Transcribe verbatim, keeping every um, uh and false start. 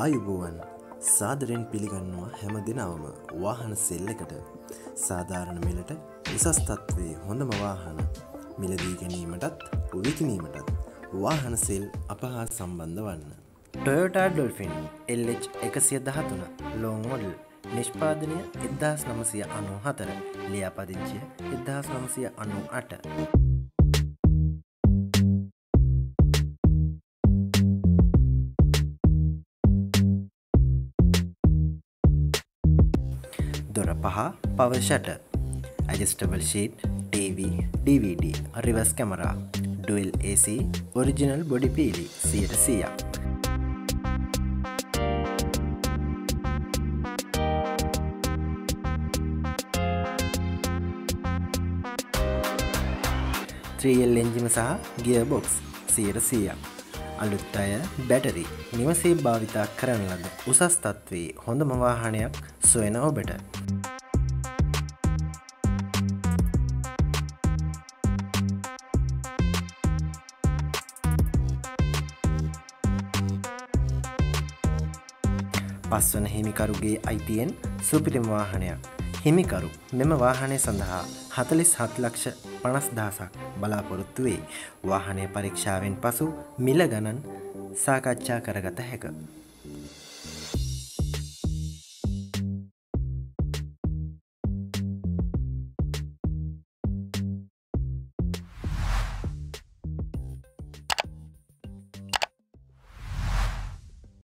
ආයුබෝවන් සාදරයෙන් පිළිගන්නවා හැම දිනම වාහන සෙල් එකට සාධාරණ මිලට උසස් තත්වයේ හොඳම වාහන මිලදී ගැනීමටත් විකිණීමටත් වාහන සෙල් අප හා සම්බන්ධ වන්න. Toyota Dolphin එල් එච් එකසිය දහතුන long model නිෂ්පාදනය එක්දාස් නවසිය අනූ හතර ලියාපදිංචිය එක්දාස් නවසිය අනූ අට. दोरा पहा power shutter, adjustable seat, TV, DVD, reverse camera, dual AC, original body पीली, सीट सिया। थ्री एल इंजन सह गियर बॉक्स, सीट सिया। අලුත්තාය බැටරි නිවසේ භාවිතා කරන ලද උසස් තත්වයේ හොඳම වාහනයක් සොයන ඔබට පස්වන හිමිකරුගේ අයිතියෙන් සුපිරිම වාහනයක්. හිමිකරු මෙම වාහනය සඳහා හතලිස් හත් ලක්ෂ පනස් දහසක් බලාපොරොත්තු වේ. වාහනය පරීක්ෂාවෙන් පසු මිල ගණන් සාකච්ඡා කරගත හැකිය.